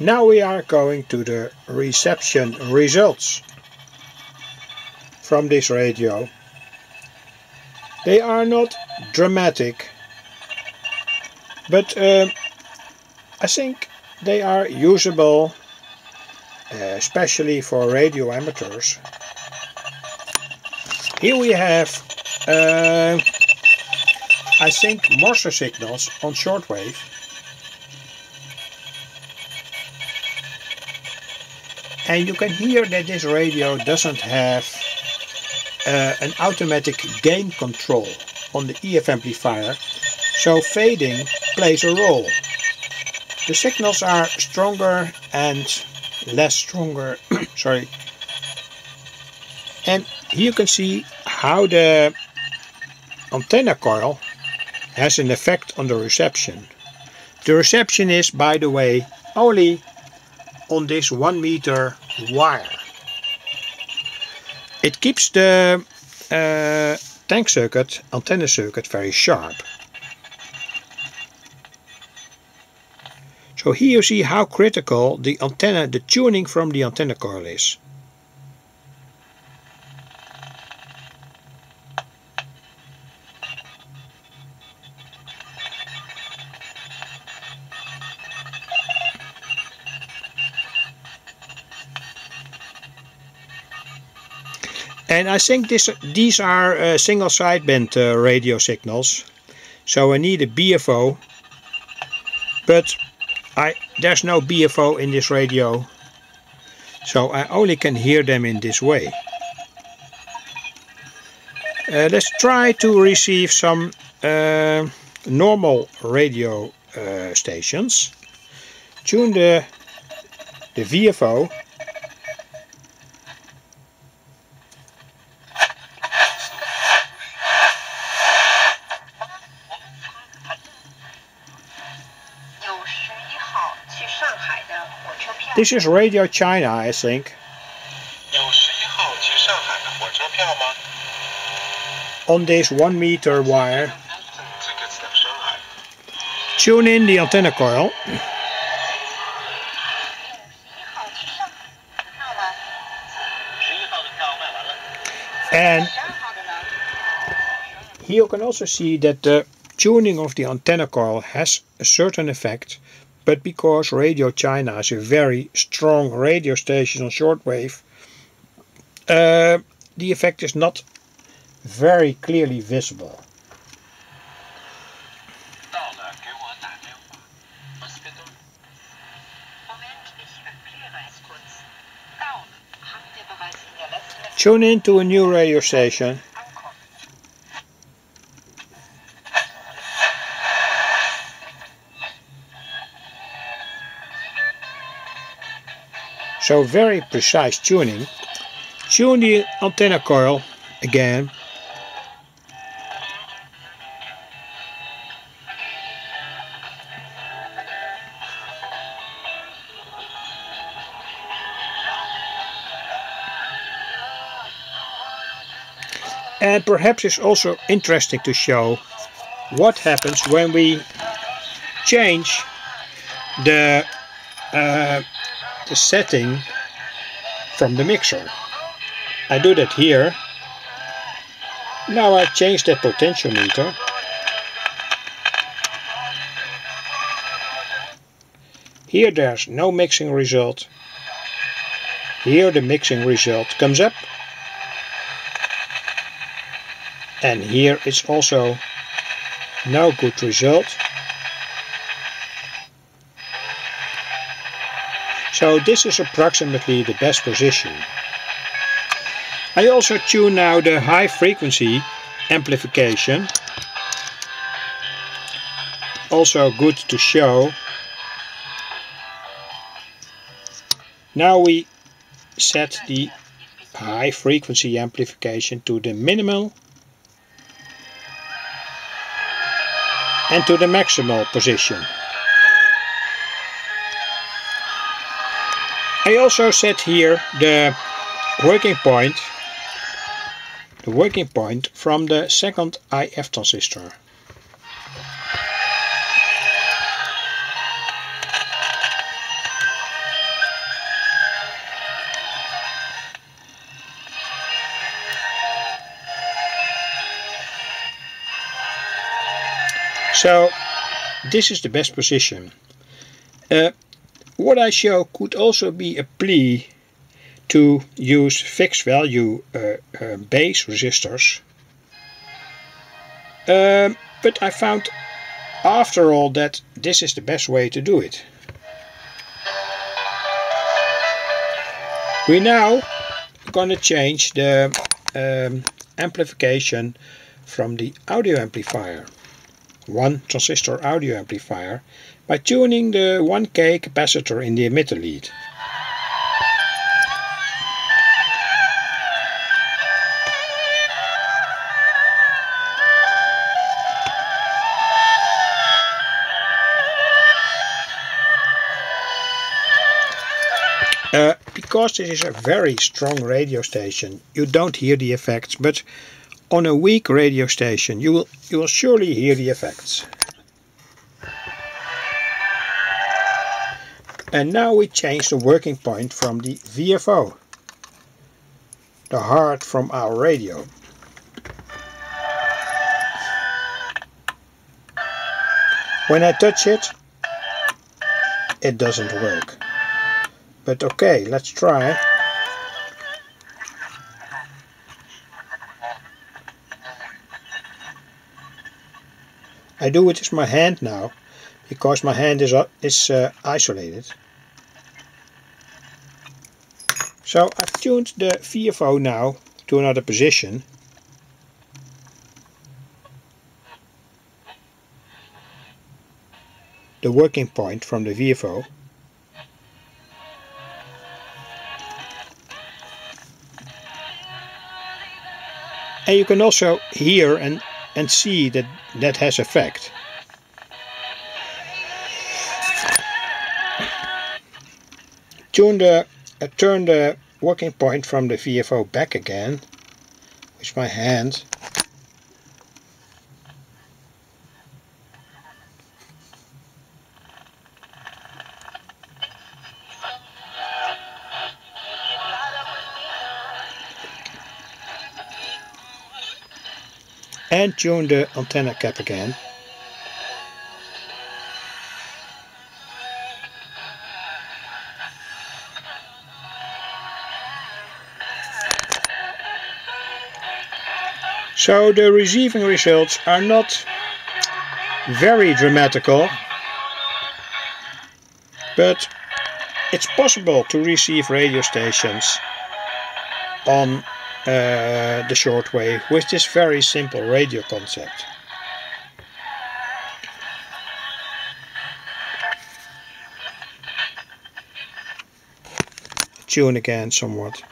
Now we are going to the reception results from this radio. They are not dramatic, but I think they are usable, especially for radio amateurs. Here we have, I think, Morse signals on shortwave. And you can hear that this radio doesn't have an automatic gain control on the EF amplifier, so fading plays a role. The signals are stronger and less stronger, sorry. And here you can see how the antenna coil has an effect on the reception. The reception is, by the way, only on this 1 meter wire. It keeps the tank circuit, antenna circuit, very sharp. So here you see how critical the antenna, the tuning from the antenna coil is. And I think these are single sideband radio signals, so I need a BFO, but there's no BFO in this radio, so I only can hear them in this way. Let's try to receive some normal radio stations. Tune the VFO. This is Radio China, I think. On this 1 meter wire. Tune in the antenna coil. And here you can also see that the tuning of the antenna coil has a certain effect. But because Radio China is a very strong radio station on shortwave, the effect is not very clearly visible. Tune in to a new radio station. So very precise tuning. Tune the antenna coil again. And perhaps it's also interesting to show what happens when we change the setting from the mixer. I do that here. Now I change that potentiometer. Here there's no mixing result. Here the mixing result comes up. And here it's also no good result. So this is approximately the best position. I also tune now the high frequency amplification. Also good to show. Now we set the high frequency amplification to the minimal and to the maximal position. I also set here the working point from the second IF transistor. So this is the best position. What I show could also be a plea to use fixed value base resistors, but I found after all that this is the best way to do it. We're now going to change the amplification from the audio amplifier, one transistor audio amplifier, by tuning the 1K capacitor in the emitter lead. Because this is a very strong radio station, you don't hear the effects, but on a weak radio station you will surely hear the effects. And now we change the working point from the VFO, the heart from our radio. When I touch it, it doesn't work. But okay, let's try. I do it with my hand now, because my hand is isolated. So I've tuned the VFO now to another position. The working point from the VFO. And you can also hear and see that that has effect. Turn the working point from the VFO back again with my hand. And tune the antenna cap again. So the receiving results are not very dramatical, but it's possible to receive radio stations on the shortwave with this very simple radio concept. Tune again somewhat.